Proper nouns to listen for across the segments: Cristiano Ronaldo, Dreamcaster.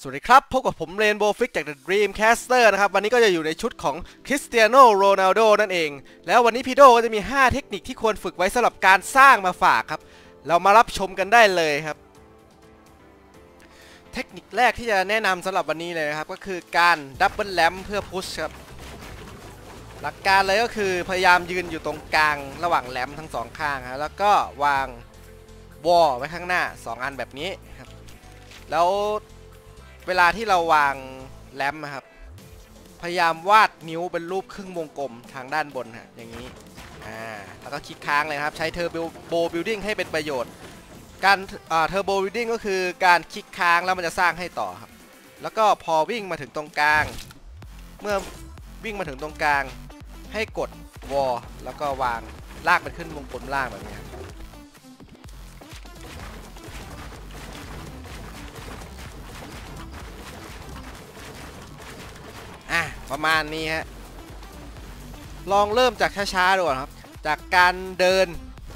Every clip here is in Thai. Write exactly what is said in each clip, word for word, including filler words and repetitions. สวัสดีครับพบกับผมเรนโบว์ฟิกจาก The Dreamcaster นะครับวันนี้ก็จะอยู่ในชุดของคริสเตียโนโรนัลโดนั่นเองแล้ววันนี้พี่โดก็จะมีห้าเทคนิคที่ควรฝึกไว้สำหรับการสร้างมาฝากครับเรามารับชมกันได้เลยครับเทคนิคแรกที่จะแนะนำสำหรับวันนี้เลยนะครับก็คือการดับเบิลแลมป์เพื่อพุชครับหลักการเลยก็คือพยายามยืนอยู่ตรงกลางระหว่างแลมป์ทั้งสองข้างครับแล้วก็วางวอลไว้ข้างหน้าสองอันแบบนี้ครับแล้วเวลาที่เราวางแลมป์ครับพยายามวาดนิ้วเป็นรูปครึ่งวงกลมทางด้านบนฮะอย่างนี้อ่าแล้วก็คลิกค้างเลยครับใช้เทอร์โบบิลดิ้งให้เป็นประโยชน์การเทอร์โบบิลดิ้งก็คือการคลิกค้างแล้วมันจะสร้างให้ต่อครับแล้วก็พอวิ่งมาถึงตรงกลางเมื่อวิ่งมาถึงตรงกลางให้กดวอลแล้วก็วางลากมันขึ้นวงกลมล่างแบบนี้ประมาณนี้ฮะลองเริ่มจากช้าๆดูครับจากการเดิน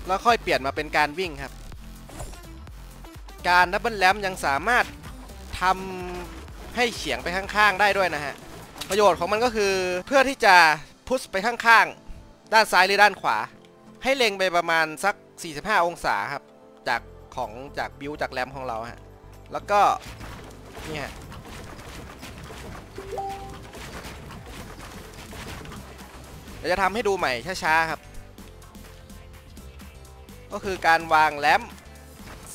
แล้วค่อยเปลี่ยนมาเป็นการวิ่งครับการดับเบิลแลมป์ยังสามารถทำให้เฉียงไปข้างๆได้ด้วยนะฮะประโยชน์ของมันก็คือเพื่อที่จะพุชไปข้างๆด้านซ้ายหรือด้านขวาให้เล็งไปประมาณสักสี่สิบห้าองศาครับจากของจากบิวจากแลมป์ของเราฮะแล้วก็นี่ฮะจะทำให้ดูใหม่ช้าๆครับก็คือการวางแลมป์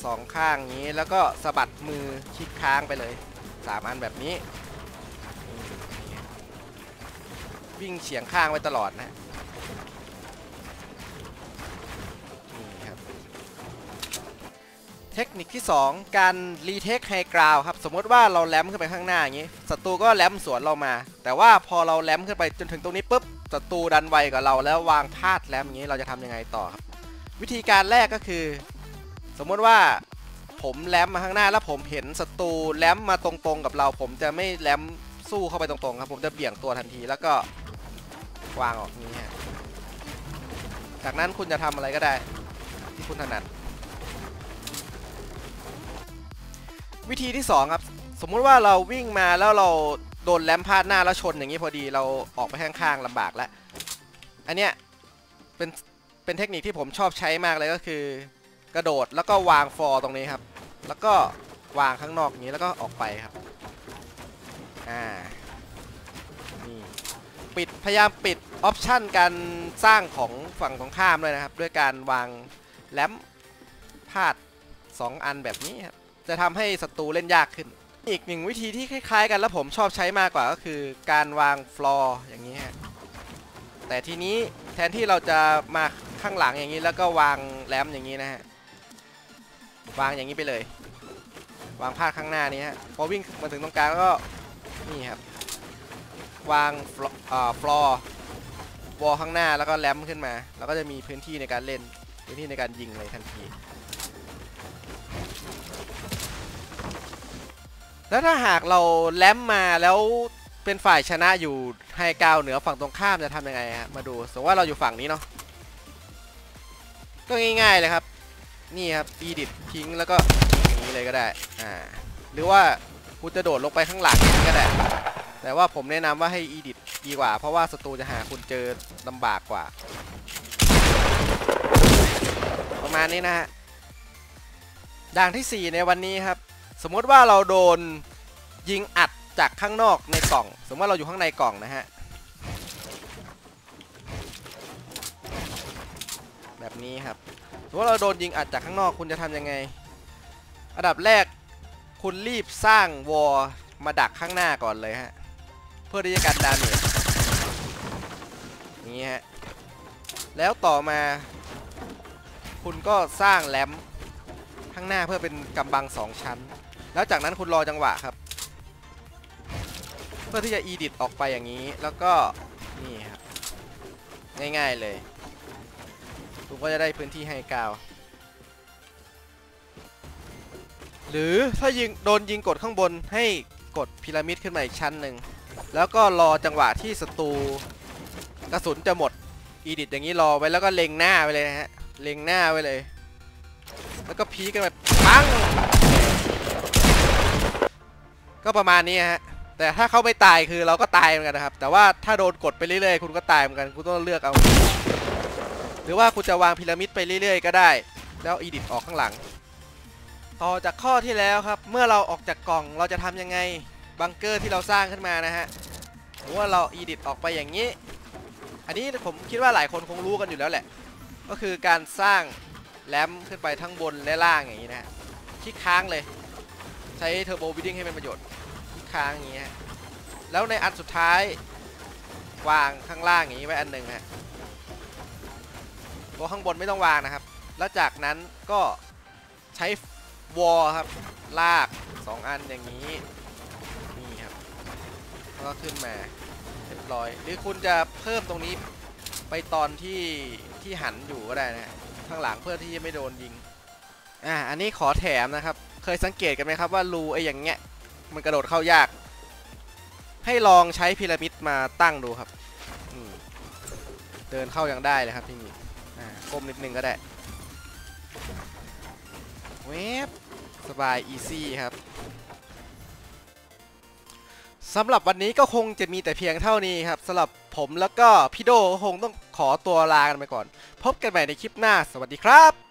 สองข้างนี้แล้วก็สะบัดมือคลิกค้างไปเลยสามอันแบบนี้วิ่งเฉียงข้างไว้ตลอดนะนี่ครับเทคนิคที่สองการรีเทคไฮกราวครับสมมติว่าเราแลมป์ขึ้นไปข้างหน้าอย่างนี้ศัตรูก็แลมป์สวนเรามาแต่ว่าพอเราแลมป์ขึ้นไปจนถึงตรงนี้ปุ๊บศัตรูดันไวกว่าเราแล้ววางพลาดแลมป์อย่างนี้เราจะทำยังไงต่อครับวิธีการแรกก็คือสมมติว่าผมแลมป์มาข้างหน้าแล้วผมเห็นศัตรูแลมป์มาตรงๆกับเราผมจะไม่แลมป์สู้เข้าไปตรงๆครับผมจะเบี่ยงตัวทันทีแล้วก็วางออกนี้ฮะจากนั้นคุณจะทำอะไรก็ได้ที่คุณถนัดวิธีที่สองครับสมมุติว่าเราวิ่งมาแล้วเราโดนแลมพาดหน้าแล้วชนอย่างนี้พอดีเราออกไปข้างๆลำบากแล้วอันเนี้ยเป็นเป็นเทคนิคที่ผมชอบใช้มากเลยก็คือกระโดดแล้วก็วางฟอร์ตรงนี้ครับแล้วก็วางข้างนอกอย่างนี้แล้วก็ออกไปครับอ่านี่ปิดพยายามปิดออปชั่นการสร้างของฝั่งตรงข้ามด้วยนะครับด้วยการวางแลมพาดสองอันแบบนี้ครับจะทำให้ศัตรูเล่นยากขึ้นอีกหนึ่งวิธีที่คล้ายๆกันแล้วผมชอบใช้มากกว่าก็คือการวางฟลอร์อย่างนี้ฮะแต่ทีนี้แทนที่เราจะมาข้างหลังอย่างนี้แล้วก็วางแลมป์อย่างนี้นะฮะวางอย่างนี้ไปเลยวางพาดข้างหน้านี้ฮะพอวิ่งมาถึงตรงกลางก็นี่ครับวางฟลอร์วอลข้างหน้าแล้วก็แลมป์ขึ้นมาแล้วก็จะมีพื้นที่ในการเล่นพื้นที่ในการยิงเลยทันทีแล้วถ้าหากเราแลมมาแล้วเป็นฝ่ายชนะอยู่ไฮกราวด์เหนือฝั่งตรงข้ามจะทำยังไงฮะมาดูสมมติว่าเราอยู่ฝั่งนี้เนาะก็ง่ายๆเลยครับนี่ครับอีดิททิ้งแล้วก็อย่างนี้เลยก็ได้อ่าหรือว่าคุณจะโดดลงไปข้างหลังก็ได้แต่ว่าผมแนะนำว่าให้อีดิทดีกว่าเพราะว่าศัตรูจะหาคุณเจอลำบากกว่าประมาณนี้นะฮะด่านที่สี่ในวันนี้ครับสมมติว่าเราโดนยิงอัดจากข้างนอกในกล่องสมมติว่าเราอยู่ข้างในกล่องนะฮะแบบนี้ครับสมมติว่าเราโดนยิงอัดจากข้างนอกคุณจะทำยังไงอันดับแรกคุณรีบสร้างวอลมาดักข้างหน้าก่อนเลยฮะเพื่อที่จะกันดาเมจนี่ฮะแล้วต่อมาคุณก็สร้างแลมป์ข้างหน้าเพื่อเป็นกำบังสองชั้นแล้วจากนั้นคุณรอจังหวะครับเพื่อที่จะอีดิทออกไปอย่างนี้แล้วก็นี่ครับง่ายๆเลยคุณก็จะได้พื้นที่ให้กาวหรือถ้ายิงโดนยิงกดข้างบนให้กดพีระมิดขึ้นมาอีกชั้นหนึ่งแล้วก็รอจังหวะที่ศัตรูกระสุนจะหมดอีดิทอย่างนี้รอไว้แล้วก็เล็งหน้าไปเลยนะฮะเล็งหน้าไว้เลยแล้วก็พีกันไปปัง ก็ประมาณนี้ฮะแต่ถ้าเขาไม่ตายคือเราก็ตายเหมือนกันนะครับแต่ว่าถ้าโดนกดไปเรื่อยๆคุณก็ตายเหมือนกันคุณต้องเลือกเอาหรือว่าคุณจะวางพีระมิดไปเรื่อยๆก็ได้แล้วอีดิทออกข้างหลังต่อจากข้อที่แล้วครับเมื่อเราออกจากกล่องเราจะทำยังไงบังเกอร์ที่เราสร้างขึ้นมานะฮะหรือว่าเราอีดิทออกไปอย่างนี้อันนี้ผมคิดว่าหลายคนคงรู้กันอยู่แล้วแหละก็คือการสร้างแรมขึ้นไปทั้งบนและล่างอย่างนี้นะฮะคลิกค้างเลยใช้เทอร์โบบิดดิ้งให้เป็นประโยชน์คลิกค้างอย่างนี้แล้วในอันสุดท้ายวางข้างล่างอย่างนี้ไว้อันหนึ่งฮะตัวข้างบนไม่ต้องวางนะครับแล้วจากนั้นก็ใช้วอลครับลากสองอันอย่างนี้นี่ครับก็ขึ้นมาเรียบร้อยหรือคุณจะเพิ่มตรงนี้ไปตอนที่ที่หันอยู่ก็ได้นะข้างหลังเพื่อที่จะไม่โดนยิงอ่าอันนี้ขอแถมนะครับเคยสังเกตกันไหมครับว่ารูไอ้อย่างเงี้ยมันกระโดดเข้ายากให้ลองใช้พีระมิดมาตั้งดูครับเดินเข้ายังได้เลยครับที่นี่ก้มนิดนึงก็ได้เวฟสบายอีซี่ครับสำหรับวันนี้ก็คงจะมีแต่เพียงเท่านี้ครับสำหรับผมแล้วก็พี่โดคงต้องขอตัวลากันไปก่อนพบกันใหม่ในคลิปหน้าสวัสดีครับ